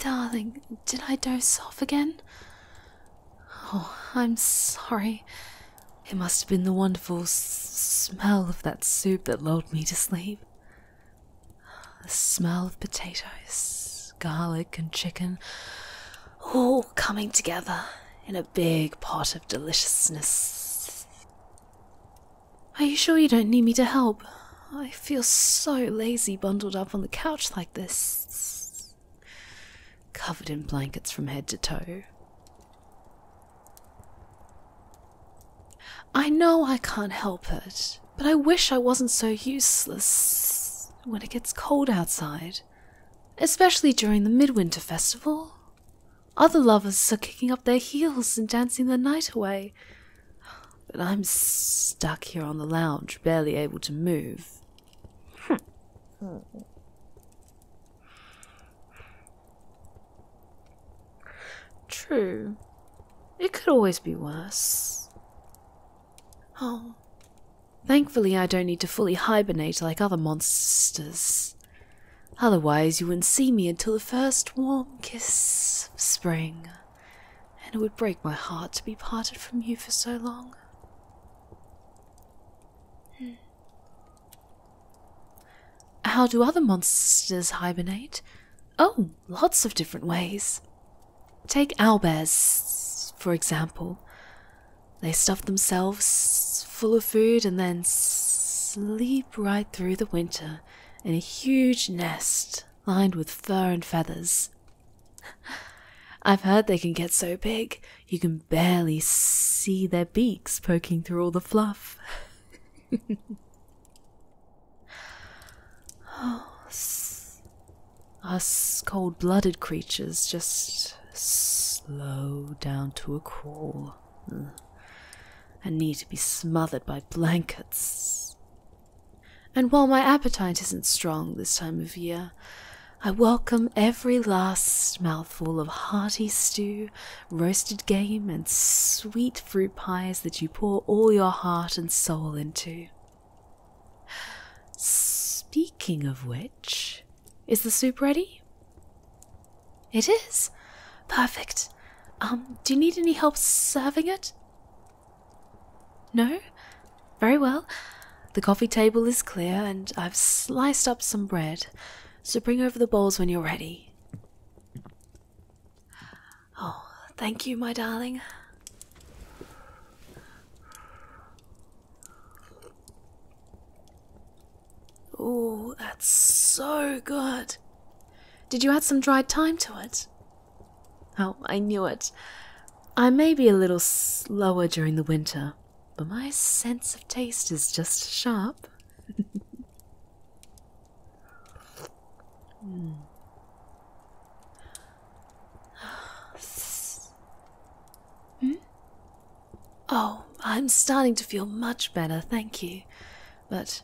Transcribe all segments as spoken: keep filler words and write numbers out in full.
darling, did I doze off again? Oh, I'm sorry. It must have been the wonderful s smell of that soup that lulled me to sleep. The smell of potatoes, garlic and chicken, all coming together in a big pot of deliciousness. Are you sure you don't need me to help? I feel so lazy bundled up on the couch like this, covered in blankets from head to toe. I know I can't help it, but I wish I wasn't so useless when it gets cold outside, especially during the Midwinter Festival. Other lovers are kicking up their heels and dancing the night away, but I'm stuck here on the lounge, barely able to move. True. It could always be worse. Oh. Thankfully I don't need to fully hibernate like other monsters. Otherwise you wouldn't see me until the first warm kiss of spring, and it would break my heart to be parted from you for so long. Hmm. How do other monsters hibernate? Oh, lots of different ways. Take owlbears, for example. They stuff themselves full of food and then sleep right through the winter in a huge nest lined with fur and feathers. I've heard they can get so big you can barely see their beaks poking through all the fluff. Oh, us cold-blooded creatures just slow down to a crawl. Ugh. And need to be smothered by blankets. And while my appetite isn't strong this time of year, I welcome every last mouthful of hearty stew, roasted game, and sweet fruit pies that you pour all your heart and soul into. Speaking of which, is the soup ready? It is. Perfect. Um, do you need any help serving it? No? Very well. The coffee table is clear and I've sliced up some bread, so bring over the bowls when you're ready. Oh, thank you, my darling. Oh, that's so good. Did you add some dried thyme to it? Oh, I knew it. I may be a little slower during the winter, but my sense of taste is just sharp. mm. hmm? Oh, I'm starting to feel much better, thank you. But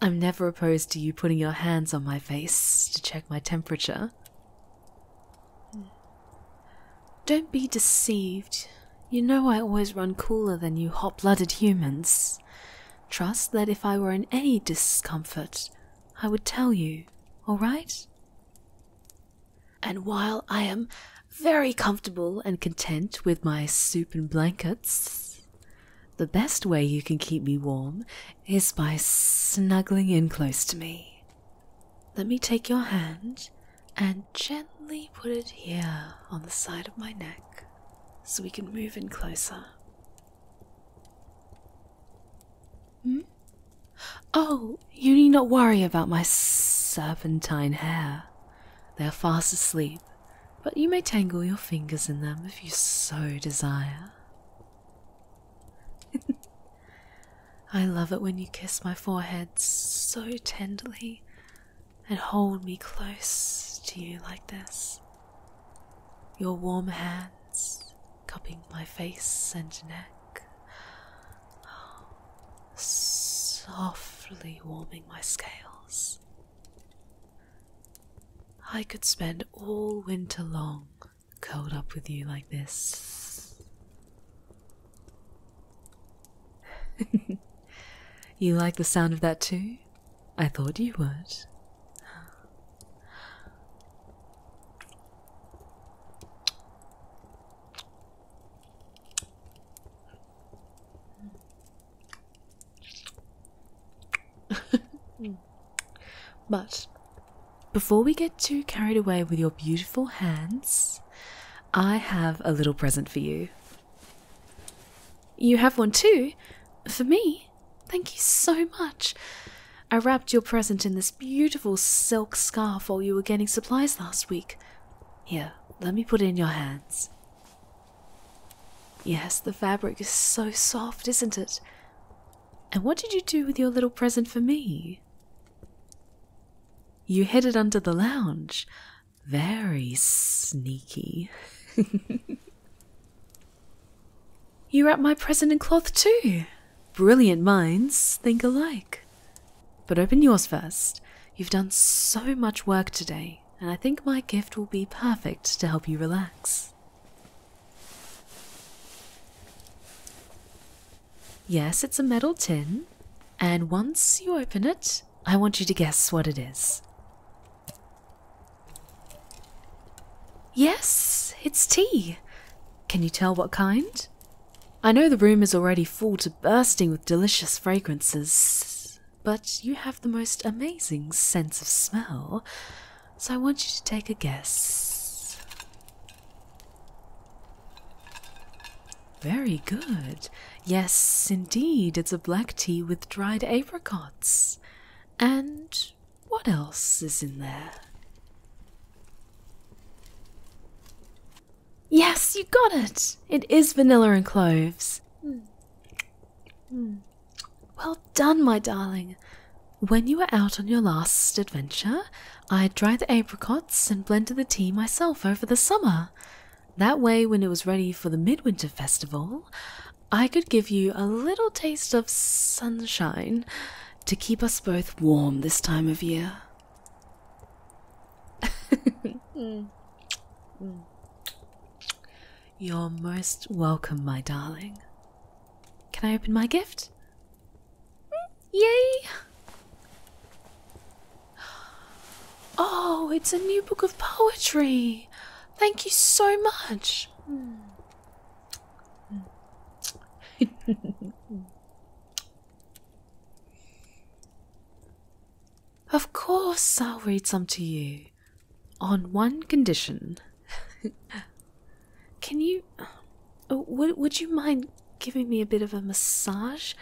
I'm never opposed to you putting your hands on my face to check my temperature. Mm. Don't be deceived. You know I always run cooler than you hot-blooded humans. Trust that if I were in any discomfort, I would tell you, all right? And while I am very comfortable and content with my soup and blankets, the best way you can keep me warm is by snuggling in close to me. Let me take your hand and gently put it here on the side of my neck, so we can move in closer. Hmm? Oh, you need not worry about my serpentine hair. They are fast asleep, but you may tangle your fingers in them if you so desire. I love it when you kiss my forehead so tenderly and hold me close to you like this. Your warm hands cupping my face and neck, softly warming my scales. I could spend all winter long curled up with you like this. You like the sound of that too? I thought you would. Mm. But before we get too carried away with your beautiful hands, I have a little present for you. You have one too? For me? Thank you so much. I wrapped your present in this beautiful silk scarf while you were getting supplies last week. Here, let me put it in your hands. Yes, the fabric is so soft, isn't it? And what did you do with your little present for me? You hid it under the lounge. Very sneaky. You wrapped my present in cloth too. Brilliant minds think alike. But open yours first. You've done so much work today, and I think my gift will be perfect to help you relax. Yes, it's a metal tin, and once you open it, I want you to guess what it is. Yes, it's tea. Can you tell what kind? I know the room is already full to bursting with delicious fragrances, but you have the most amazing sense of smell, so I want you to take a guess. Very good. Yes, indeed, it's a black tea with dried apricots. And what else is in there? Yes, you got it! It is vanilla and cloves. Mm. Mm. Well done, my darling. When you were out on your last adventure, I dried the apricots and blended the tea myself over the summer. That way, when it was ready for the Midwinter Festival, I could give you a little taste of sunshine to keep us both warm this time of year. mm. Mm. You're most welcome, my darling. Can I open my gift? Mm. Yay! Oh, it's a new book of poetry. Thank you so much. Mm. Of course, I'll read some to you. On one condition. Can you... Would, would you mind giving me a bit of a massage?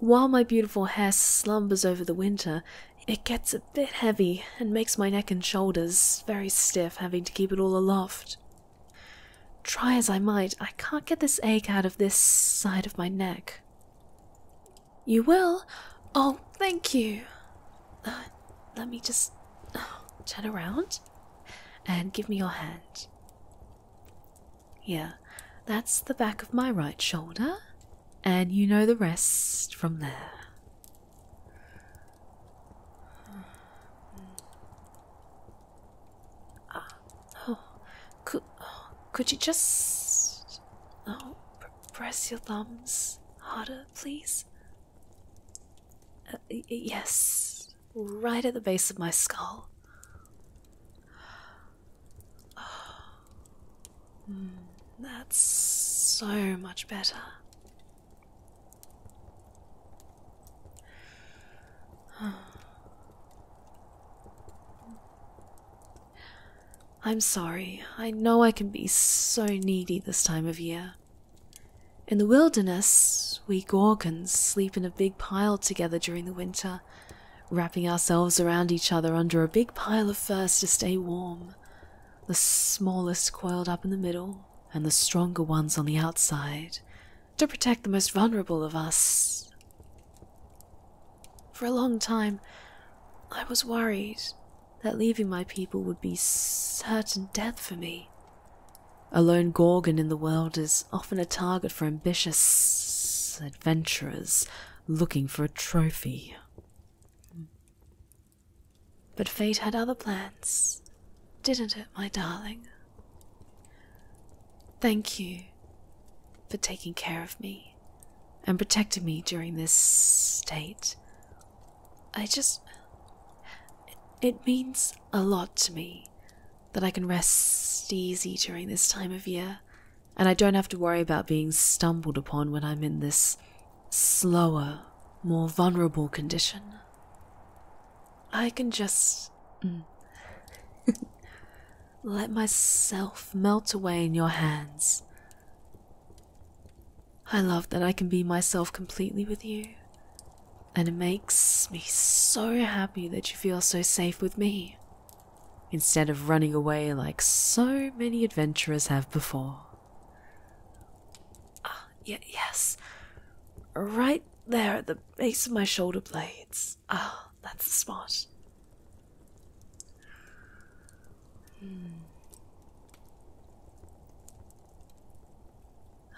While my beautiful hair slumbers over the winter, it gets a bit heavy and makes my neck and shoulders very stiff, having to keep it all aloft. Try as I might, I can't get this ache out of this side of my neck. You will? Oh, thank you. Uh, let me just uh, turn around and give me your hand. Yeah, that's the back of my right shoulder, and you know the rest from there. Uh, oh, could, oh, could you just oh, press your thumbs harder, please? Uh, yes, right at the base of my skull. Oh. Mm, that's so much better. I'm sorry. I know I can be so needy this time of year. In the wilderness, we Gorgons sleep in a big pile together during the winter, wrapping ourselves around each other under a big pile of furs to stay warm, the smallest coiled up in the middle and the stronger ones on the outside, to protect the most vulnerable of us. For a long time, I was worried that leaving my people would be certain death for me. A lone Gorgon in the world is often a target for ambitious adventurers looking for a trophy. But fate had other plans, didn't it, my darling? Thank you for taking care of me and protecting me during this state. I just... It means a lot to me that I can rest easy during this time of year, and I don't have to worry about being stumbled upon when I'm in this slower, more vulnerable condition. I can just mm, let myself melt away in your hands. I love that I can be myself completely with you, and it makes me so happy that you feel so safe with me, instead of running away like so many adventurers have before. Ah, yeah, yes. Right there at the base of my shoulder blades. Ah, that's the spot. Hmm.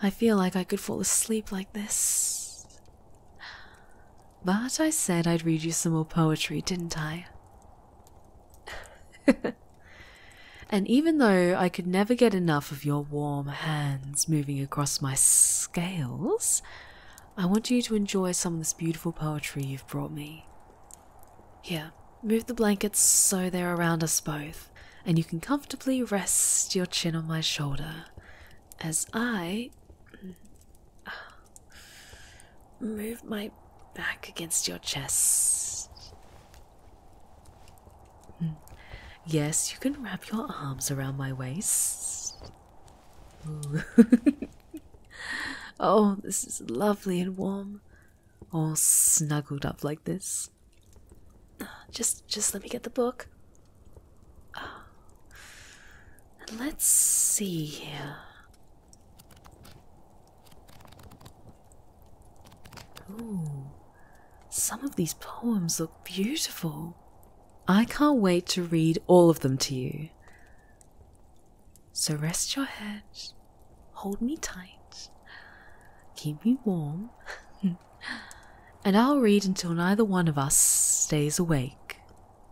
I feel like I could fall asleep like this. But I said I'd read you some more poetry, didn't I? And even though I could never get enough of your warm hands moving across my scales, I want you to enjoy some of this beautiful poetry you've brought me. Here, move the blankets so they're around us both, and you can comfortably rest your chin on my shoulder as I move my back against your chest. Yes, you can wrap your arms around my waist. Oh, this is lovely and warm, all snuggled up like this. Just, just let me get the book. And let's see here. Ooh, some of these poems look beautiful. I can't wait to read all of them to you. So rest your head, hold me tight, keep me warm, and I'll read until neither one of us stays awake.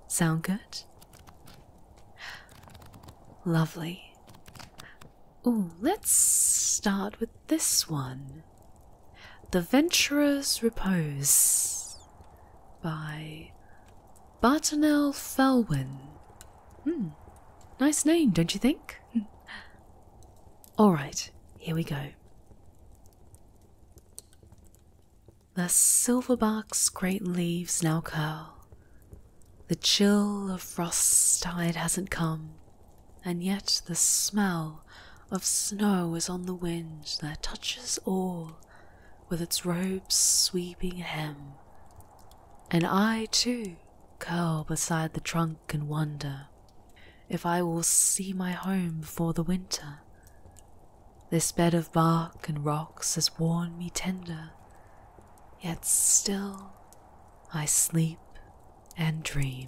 Sound good? Lovely. Ooh, let's start with this one. The Venturer's Repose by Bartonell Felwyn. Hmm, nice name, don't you think? Alright, here we go. The silverbark's great leaves now curl. The chill of frost tide hasn't come, and yet the smell of snow is on the wind that touches all with its robe's sweeping hem, and I too curl beside the trunk and wonder if I will see my home before the winter. This bed of bark and rocks has worn me tender, yet still I sleep and dream.